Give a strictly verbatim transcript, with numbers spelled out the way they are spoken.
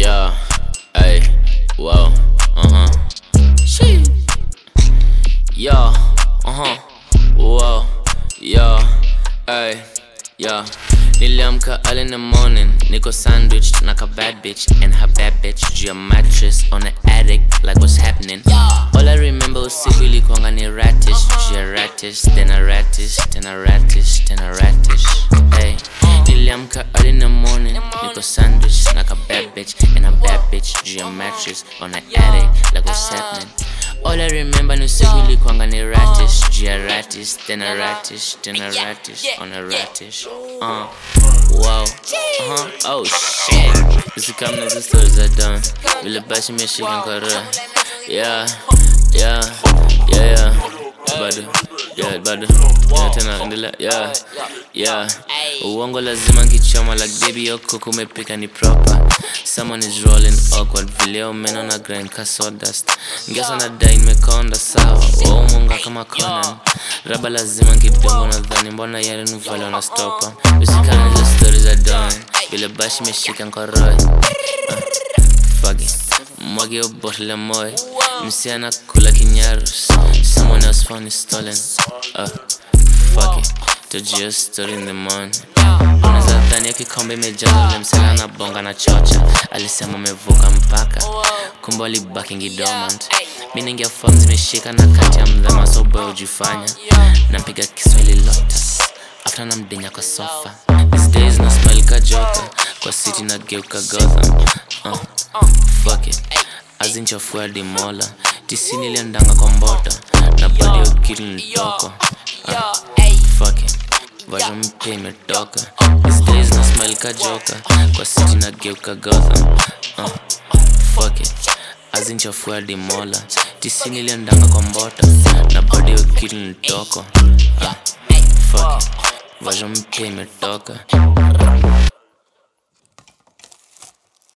Yeah, ayy, whoa, uh-huh. She. Yeah, uh-huh, whoa, yeah, ayy, yeah. Niliamka early in the morning, niko sandwiched na ka bad bitch and her bad bitch juu ya mattress on the attic, like what's happening. All I remember usiku ilikuanga ni ratish, juu ya ratish, tena ratish, tena ratish, tena ratish. Hey, niliamka early in the morning, niko sandwiched na ka bad bitch and her bad bitch juu ya mattress on the attic, like what's happening. All I remember ni usiku ilikuanga ni ratish, juu ya ratish, tena ratish, tena ratish, on a ratish. Uh, wow, uh-huh, oh shit. This is coming as the stories are done. We look back, she made shit and cut her. Yeah, yeah, yeah, yeah. Badu, yeah, badu. Yeah, tena, ndela, yeah, yeah. Uongo lazima nkichoma like baby yoko kumepika ni proper. Someone is rolling awkward, vileo meno na grind ka sawdust. Ngesa nadai nimekonda sawa, wao munga kama Conan. Raba lazima nkidongo nadhani mbona yale nuvale wanastopa. Usikane the stories are done, vile bashi meshika nkoroi. Fagi, mwage ubotile moe, msia nakula kinyarus. Someone else found is stolen, uh, fuck it. Toji yo story in the morning. Unaweza dhani ya kikombe imejaza ule msela na bonga na chocha. Alisema amevuka mpaka, kumbe alibaki ngidormant. Mi ningia forms meshika na kati ya mdhama so boy ujifanya. Nampiga Kiswahili lotus, after namdenya kwa sofa. These days na smile ka joka, kwa city nageuka Gotham. Uh, fuck it, azinchafua hadi mola. Tisi niliendanga kwa mbota, na body yo kiri nitoko. Uh, fuck it, vaja mpya imetoka. These days na smile ka joka, kwa city nageuka Gotham. Uh, fuck it, azinchafua hadi mola. Tisi niliendanga kwa mbota, na body yo kiri nitoko. Uh, fuck it, vaja mpya imetoka.